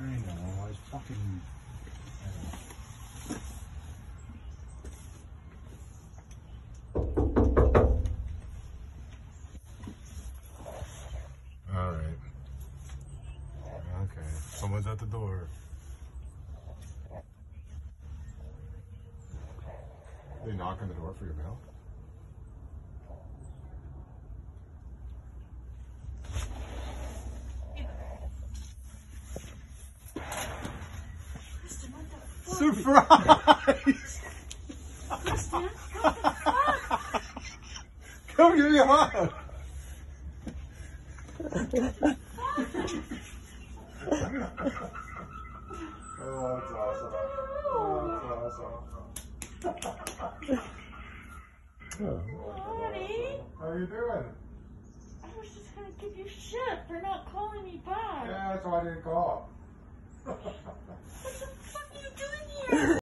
I know, I fucking... Alright. Okay, someone's at the door. They knock on the door for your mail? Surprise! Kristen, what the fuck? Come give me a hug! What the fuck? Oh, that's awesome. Oh, that's awesome. Honey? How are you doing? I was just gonna give you shit for not calling me back. Yeah, that's why I didn't call. What the fuck are you doing here?